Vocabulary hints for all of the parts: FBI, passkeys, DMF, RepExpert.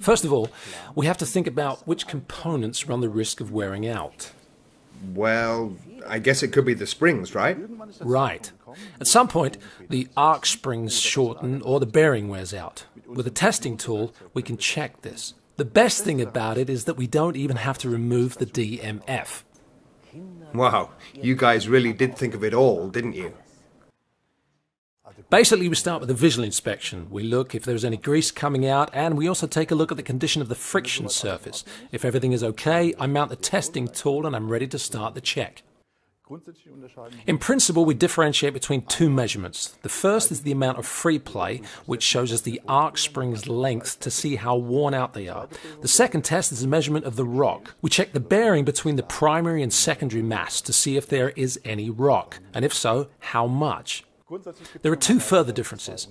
First of all, we have to think about which components run the risk of wearing out. Well, I guess it could be the springs, right? Right. At some point, the arc springs shorten or the bearing wears out. With a testing tool, we can check this. The best thing about it is that we don't even have to remove the DMF. Wow, you guys really did think of it all, didn't you? Basically, we start with a visual inspection. We look if there's any grease coming out, and we also take a look at the condition of the friction surface. If everything is okay, I mount the testing tool and I'm ready to start the check. In principle, we differentiate between two measurements. The first is the amount of free play, which shows us the arc spring's length to see how worn out they are. The second test is a measurement of the rock. We check the bearing between the primary and secondary mass to see if there is any rock, and if so, how much. There are two further differences.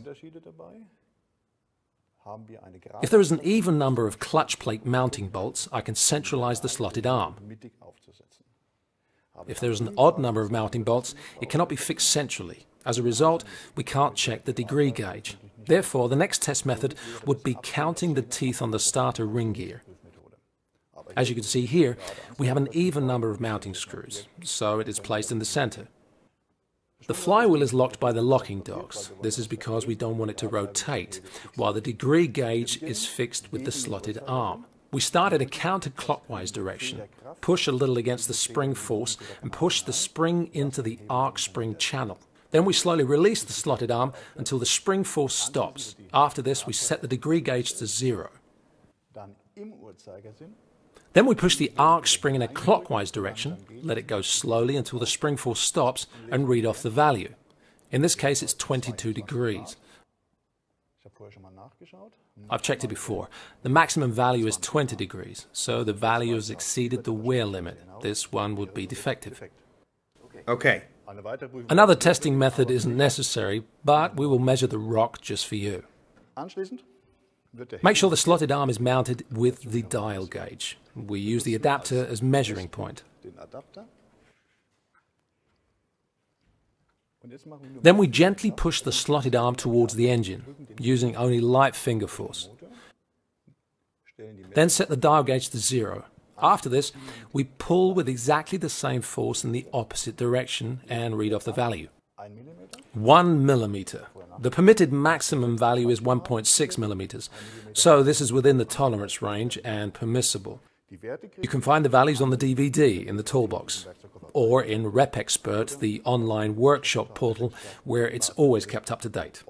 If there is an even number of clutch plate mounting bolts, I can centralize the slotted arm. If there is an odd number of mounting bolts, it cannot be fixed centrally. As a result, we can't check the degree gauge. Therefore, the next test method would be counting the teeth on the starter ring gear. As you can see here, we have an even number of mounting screws, so it is placed in the center. The flywheel is locked by the locking dogs. This is because we don't want it to rotate, while the degree gauge is fixed with the slotted arm. We start in a counterclockwise direction, push a little against the spring force, and push the spring into the arc spring channel. Then we slowly release the slotted arm until the spring force stops. After this, we set the degree gauge to 0. Then we push the arc spring in a clockwise direction, let it go slowly until the spring force stops, and read off the value. In this case, it's 22 degrees. I've checked it before. The maximum value is 20 degrees, so the value has exceeded the wear limit. This one would be defective. Okay. Another testing method isn't necessary, but we will measure the rock just for you. Make sure the slotted arm is mounted with the dial gauge. We use the adapter as measuring point. Then we gently push the slotted arm towards the engine, using only light finger force. Then set the dial gauge to 0. After this, we pull with exactly the same force in the opposite direction and read off the value. 1 millimeter. The permitted maximum value is 1.6 millimeters, so this is within the tolerance range and permissible. You can find the values on the DVD in the toolbox, or in RepExpert, the online workshop portal, where it's always kept up to date.